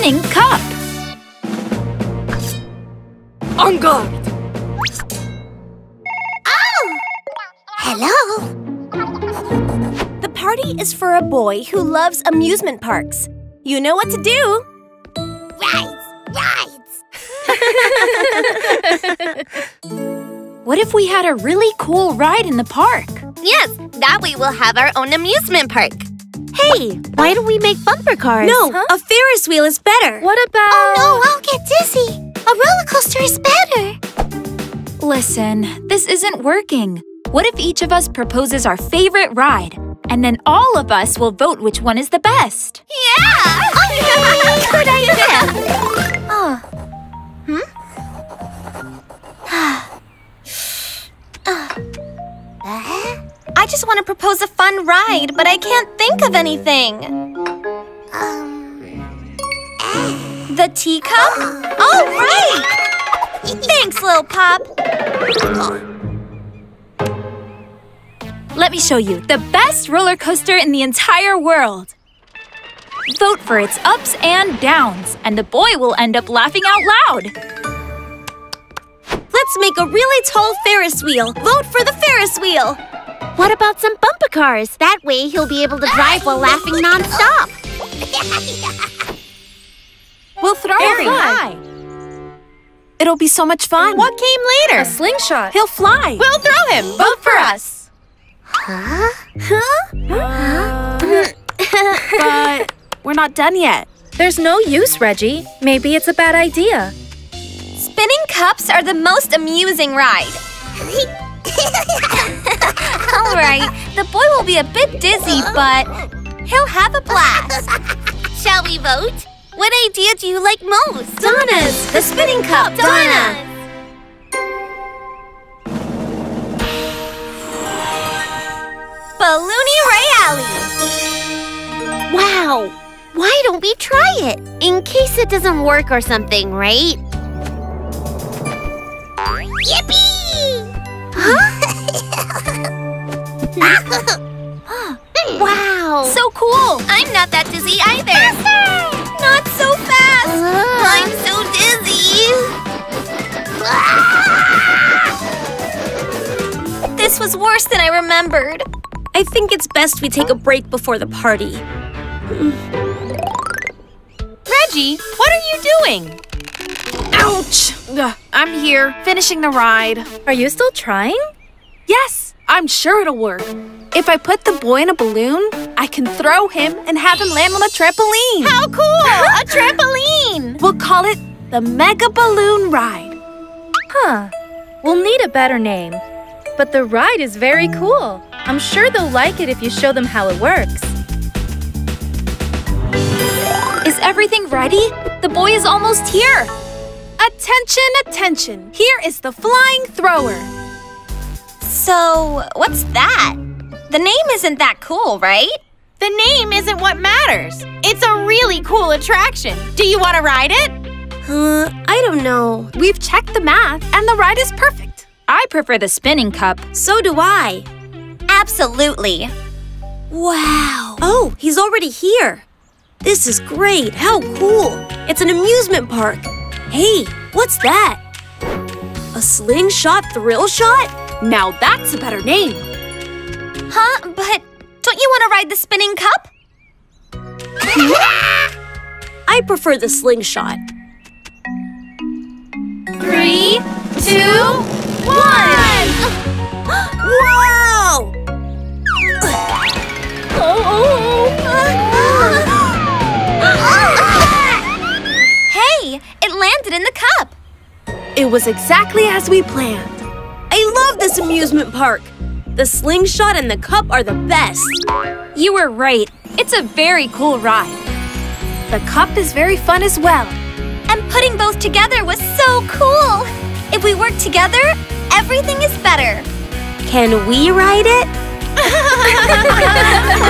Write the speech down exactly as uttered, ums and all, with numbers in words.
spinning cup. On guard! Oh! Hello! The party is for a boy who loves amusement parks. You know what to do! Rides! Rides! What if we had a really cool ride in the park? Yes, that way we'll have our own amusement park. Hey, why don't we make bumper cars? No, huh? A Ferris wheel is better. What about… Oh no, I'll get dizzy. A roller coaster is better. Listen, this isn't working. What if each of us proposes our favorite ride? And then all of us will vote which one is the best. Yeah! Okay! Good idea! Oh. Hmm? uh. I just want to propose a fun ride, but I can't think of anything. Um, uh, the teacup? Uh, All right! Uh, Thanks, Lil Pop. Uh, Let me show you the best roller coaster in the entire world. Vote for its ups and downs, and the boy will end up laughing out loud. Let's make a really tall Ferris wheel. Vote for the Ferris wheel. What about some bumper cars? That way he'll be able to drive while laughing non-stop. We'll throw him high. It'll be so much fun. What came later? A slingshot. He'll fly. We'll throw him. Vote for us. Huh? Huh? Uh, but we're not done yet. There's no use, Reggie. Maybe it's a bad idea. Spinning cups are the most amusing ride. All right, the boy will be a bit dizzy, but he'll have a blast. Shall we vote? What idea do you like most? Donna's! The spinning cup, Donna! Balloony Rally! Wow! Why don't we try it? In case it doesn't work or something, right? Yippee! Huh? Wow! So cool! I'm not that dizzy either! Faster! Not so fast! Uh. I'm so dizzy! This was worse than I remembered. I think it's best we take a break before the party. Reggie, what are you doing? Ouch! Ugh, I'm here, finishing the ride. Are you still trying? Yes, I'm sure it'll work. If I put the boy in a balloon, I can throw him and have him land on a trampoline. How cool! A trampoline! We'll call it the Mega Balloon Ride. Huh. We'll need a better name. But the ride is very cool. I'm sure they'll like it if you show them how it works. Is everything ready? The boy is almost here. Attention, attention! Here is the flying thrower. So, what's that? The name isn't that cool, right? The name isn't what matters. It's a really cool attraction. Do you want to ride it? Uh, I don't know. We've checked the math, and the ride is perfect. I prefer the spinning cup. So do I. Absolutely. Wow. Oh, he's already here. This is great. How cool. It's an amusement park. Hey, what's that? A slingshot thrill shot? Now that's a better name. Huh? But don't you want to ride the spinning cup? I prefer the slingshot. Three, two, one! Wow! Oh! It landed in the cup! It was exactly as we planned. I love this amusement park! The slingshot and the cup are the best! You were right. It's a very cool ride. The cup is very fun as well. And putting both together was so cool! If we work together, everything is better. Can we ride it?